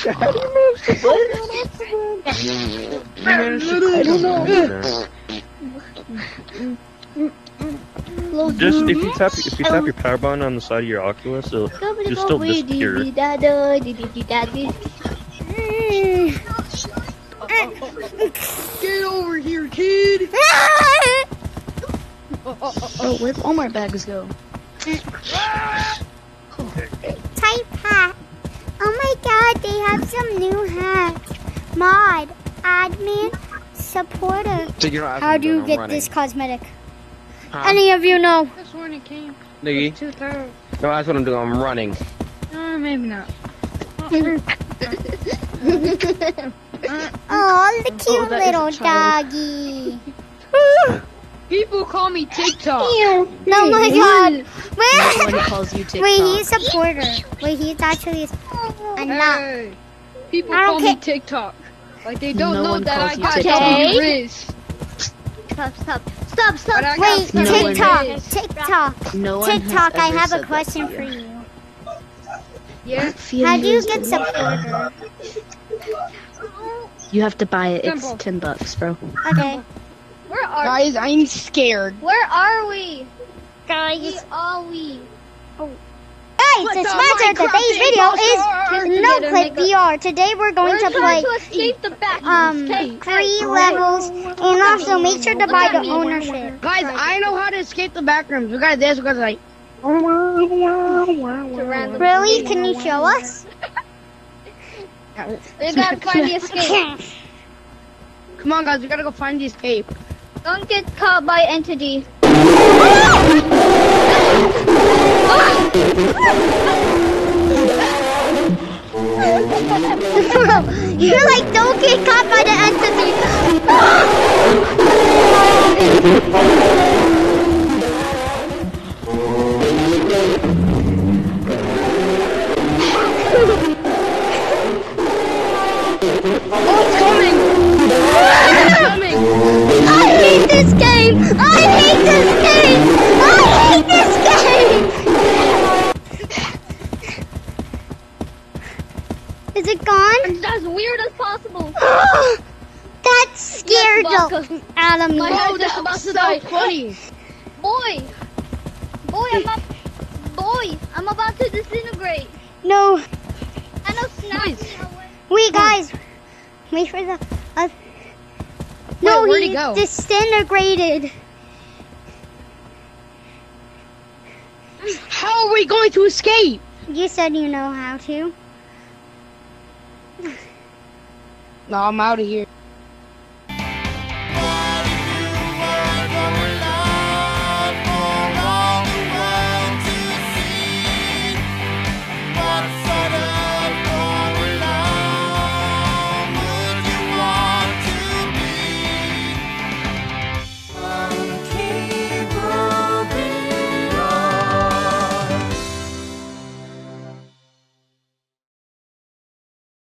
Just if you tap your power button on the side of your Oculus, it'll just still disappear. Get over here, kid! Oh, where'd all my bags go? Type hat. Oh my god, they have some new hats. Mod, admin, supporter. How do you get this cosmetic? Huh? Any of you know? That's when it came. Nigga. No, that's what I'm doing. I'm running. Maybe not. Oh, the cute little doggy. People call me TikTok. Ew. No, my god. Nobody calls you TikTok. Wait, he's a supporter. Wait, he's actually a nut. People call me TikTok. Like they don't know that I got double wrist. Stop. Wait, TikTok, I have a question for you. Yeah? How do you get supporter? You have to buy it. It's $10, bro. Okay. Where are guys, I'm scared. Where are we? Guys, where are we? Oh. Guys, the sponsor of today's video is NOCLIP VR. Today we're going to play three levels, and also make sure to buy the ownership. Guys, I know how to escape the back rooms. We got this. We got like. Really? Can you show us? We gotta find the escape. Come on, guys, we gotta go find the escape. Don't get caught by entity. You're like, don't get caught by the entity. Oh, it's coming! I hate this game! I hate this game! I hate this game! Is it gone? It's as weird as possible. That scared the out of me. My head is about to die. Boy, I'm about to disintegrate. No. I know snaps. Wait, guys. Wait for the... No, wait, he go? Disintegrated. How are we going to escape? You said you know how to. No, I'm out of here.